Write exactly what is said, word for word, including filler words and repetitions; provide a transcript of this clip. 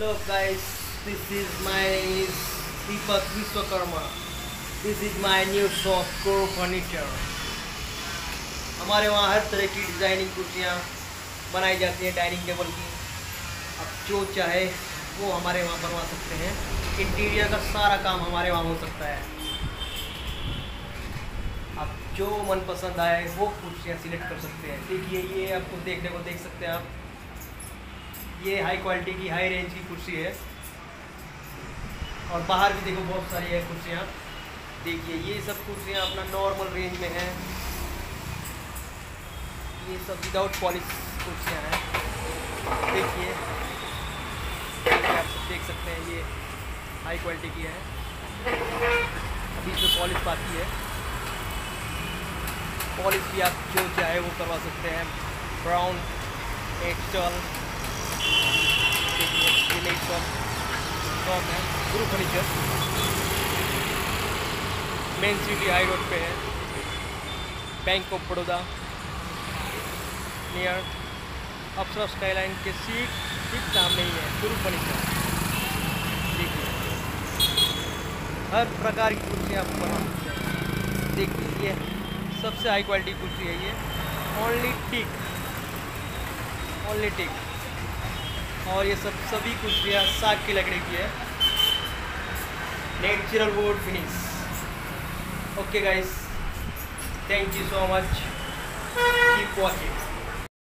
Hello guys, this is my Deepak Vishwakarma. This is my new shop Core Furniture. हमारे वहाँ हर तरह की designing कुर्सियाँ बनाई जाती हैं डाइनिंग टेबल की। आप जो चाहे वो हमारे वहाँ बनवा सकते हैं। इंटीरियर का सारा काम हमारे वहाँ हो सकता है। आप जो मनपसंद आए वो कुर्सियाँ सिलेक्ट कर सकते हैं। देखिए ये आपको देखने को देख सकते हैं आप। ये हाई क्वालिटी की हाई रेंज की कुर्सी है और बाहर भी देखो बहुत सारी है कुर्सियाँ। देखिए ये सब कुर्सियाँ अपना नॉर्मल रेंज में हैं। ये सब विदाउट पॉलिश कुर्सियाँ हैं। देखिए आप सब देख सकते हैं ये हाई क्वालिटी की है। अभी इसमें पॉलिश बाकी है। पॉलिश भी आप जो चाहे वो करवा सकते हैं। ब्राउन, एक्स्टर्न, शॉप है Guru furniture, main city high road पे है, bank of Baroda, near Apsara skyline के सीट ठीक सामने ही है गुरु फर्नीचर। देखिए हर प्रकार की कुर्सियाँ आप बना सकते हैं। देखिए ये सबसे हाई क्वालिटी कुर्सी है। ये ओनली टिक ओनली टिक और ये सब सभी कुर्सियाँ साग की लकड़ी की है, natural wood finish. Okay guys, thank you so much, keep watching.